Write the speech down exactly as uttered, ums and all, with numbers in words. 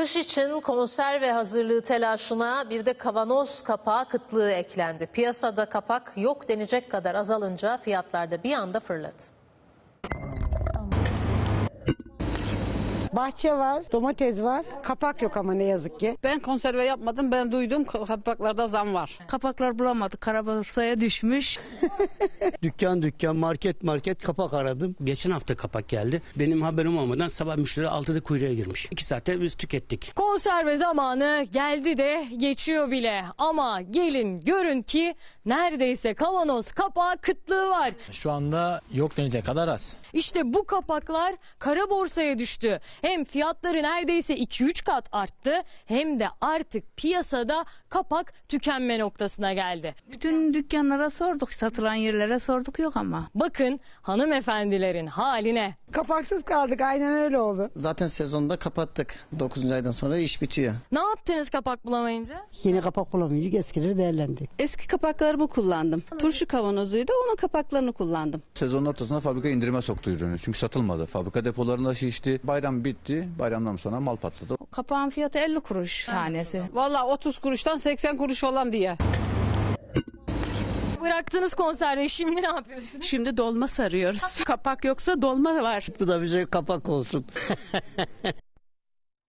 Kış için konserve hazırlığı telaşına bir de kavanoz kapağı kıtlığı eklendi. Piyasada kapak yok denecek kadar azalınca fiyatlar da bir anda fırladı. Bahçe var, domates var, kapak yok ama ne yazık ki. Ben konserve yapmadım, ben duydum kapaklarda zam var. Kapaklar bulamadık, karabasaya düşmüş. Dükkan dükkan, market market kapak aradım. Geçen hafta kapak geldi. Benim haberim olmadan sabah müşteri altıda kuyruğa girmiş. İki saatte biz tükettik. Konserve zamanı geldi de geçiyor bile. Ama gelin görün ki neredeyse kavanoz kapağı kıtlığı var. Şu anda yok denecek kadar az. İşte bu kapaklar kara borsaya düştü. Hem fiyatları neredeyse iki üç kat arttı hem de artık piyasada kapak tükenme noktasına geldi. Bütün dükkanlara sorduk, satılan yerlere sorduk, yok ama. Bakın hanımefendilerin haline. Kapaksız kaldık, aynen öyle oldu. Zaten sezonda kapattık. dokuzuncu aydan sonra iş bitiyor. Ne yaptınız kapak bulamayınca? Yeni kapak bulamayınca eskileri değerlendik. Eski kapaklarımı kullandım. Turşu kavanozuydu, onun kapaklarını kullandım. Sezonun ortasında fabrika indirime soktu ürünü. Çünkü satılmadı. Fabrika depolarında şişti. Bayram bitti. Bayramdan sonra mal patladı. Kapağın fiyatı elli kuruş tanesi. Vallahi otuz kuruştan seksen kuruş olan diye. Bıraktınız konserve, şimdi ne yapıyorsunuz? Şimdi dolma sarıyoruz. Kapak yoksa dolma var. Bu da bize kapak olsun.